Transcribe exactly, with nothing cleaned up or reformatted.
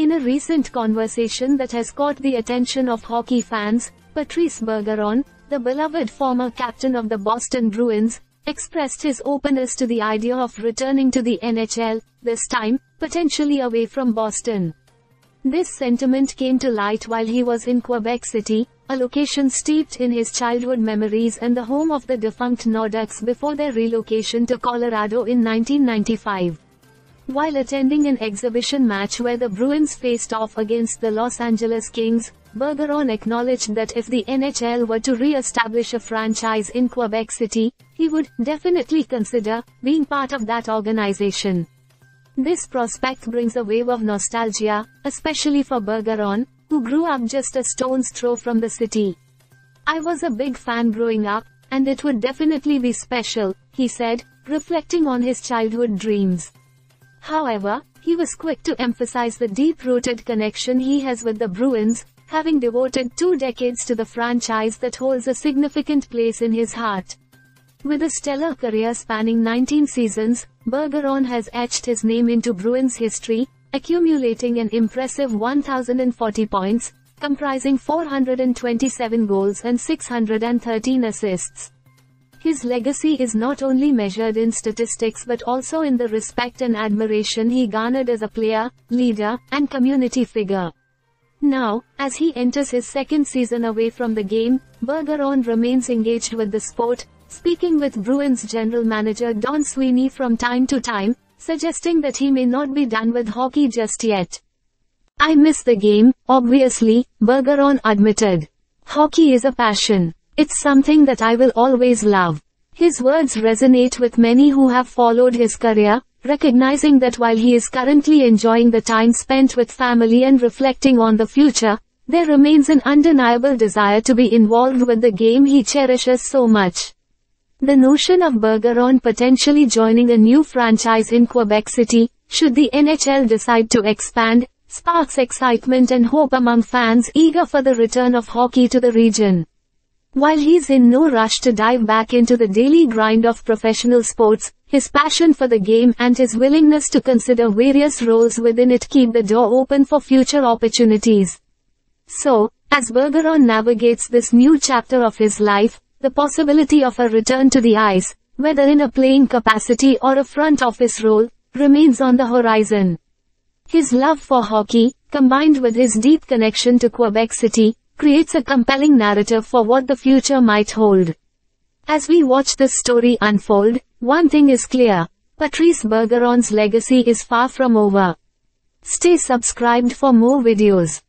In a recent conversation that has caught the attention of hockey fans, Patrice Bergeron, the beloved former captain of the Boston Bruins, expressed his openness to the idea of returning to the N H L, this time, potentially away from Boston. This sentiment came to light while he was in Quebec City, a location steeped in his childhood memories and the home of the defunct Nordiques before their relocation to Colorado in nineteen ninety-five. While attending an exhibition match where the Bruins faced off against the Los Angeles Kings, Bergeron acknowledged that if the N H L were to re-establish a franchise in Quebec City, he would definitely consider being part of that organization. This prospect brings a wave of nostalgia, especially for Bergeron, who grew up just a stone's throw from the city. "I was a big fan growing up, and it would definitely be special," he said, reflecting on his childhood dreams. However, he was quick to emphasize the deep-rooted connection he has with the Bruins, having devoted two decades to the franchise that holds a significant place in his heart. With a stellar career spanning nineteen seasons, Bergeron has etched his name into Bruins history, accumulating an impressive one thousand forty points, comprising four hundred twenty-seven goals and six hundred thirteen assists. His legacy is not only measured in statistics but also in the respect and admiration he garnered as a player, leader, and community figure. Now, as he enters his second season away from the game, Bergeron remains engaged with the sport, speaking with Bruins general manager Don Sweeney from time to time, suggesting that he may not be done with hockey just yet. "I miss the game, obviously," Bergeron admitted. "Hockey is a passion. It's something that I will always love." His words resonate with many who have followed his career, recognizing that while he is currently enjoying the time spent with family and reflecting on the future, there remains an undeniable desire to be involved with the game he cherishes so much. The notion of Bergeron potentially joining a new franchise in Quebec City, should the N H L decide to expand, sparks excitement and hope among fans eager for the return of hockey to the region. While he's in no rush to dive back into the daily grind of professional sports, his passion for the game and his willingness to consider various roles within it keep the door open for future opportunities. So, as Bergeron navigates this new chapter of his life, the possibility of a return to the ice, whether in a playing capacity or a front office role, remains on the horizon. His love for hockey, combined with his deep connection to Quebec City, creates a compelling narrative for what the future might hold. As we watch this story unfold, one thing is clear: Patrice Bergeron's legacy is far from over. Stay subscribed for more videos.